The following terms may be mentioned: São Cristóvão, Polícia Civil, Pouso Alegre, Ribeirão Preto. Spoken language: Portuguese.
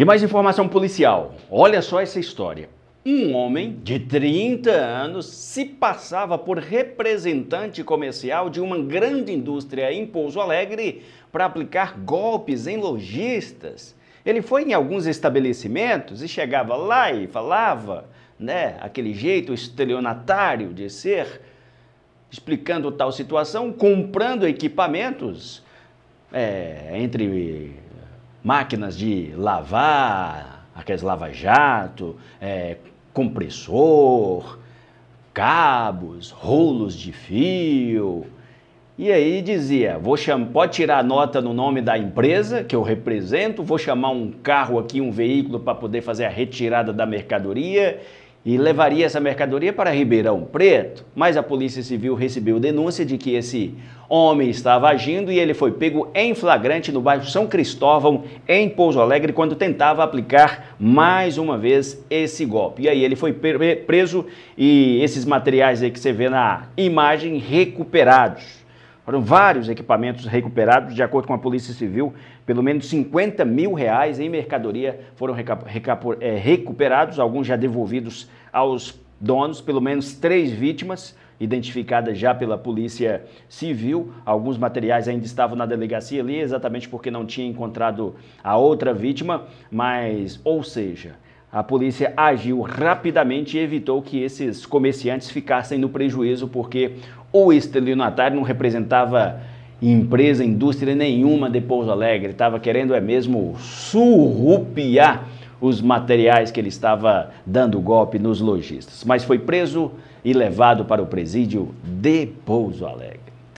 E mais informação policial. Olha só essa história. Um homem de 30 anos se passava por representante comercial de uma grande indústria em Pouso Alegre para aplicar golpes em lojistas. Ele foi em alguns estabelecimentos e chegava lá e falava, né, aquele jeito estelionatário de ser, explicando tal situação, comprando equipamentos, entre máquinas de lavar, aqueles lava-jato, compressor, cabos, rolos de fio. E aí dizia, pode tirar a nota no nome da empresa que eu represento, vou chamar um carro aqui, um veículo para poder fazer a retirada da mercadoria e levaria essa mercadoria para Ribeirão Preto. Mas a Polícia Civil recebeu denúncia de que esse homem estava agindo e ele foi pego em flagrante no bairro São Cristóvão, em Pouso Alegre, quando tentava aplicar mais uma vez esse golpe. E aí ele foi preso e esses materiais aí que você vê na imagem recuperados. Foram vários equipamentos recuperados, de acordo com a Polícia Civil, pelo menos R$50 mil em mercadoria foram recuperados, alguns já devolvidos aos donos, pelo menos 3 vítimas identificadas já pela Polícia Civil. Alguns materiais ainda estavam na delegacia ali, exatamente porque não tinha encontrado a outra vítima, mas, ou seja, a polícia agiu rapidamente e evitou que esses comerciantes ficassem no prejuízo, porque o estelionatário não representava empresa, indústria nenhuma de Pouso Alegre. Estava querendo mesmo surrupiar os materiais que ele estava dando golpe nos lojistas. Mas foi preso e levado para o presídio de Pouso Alegre.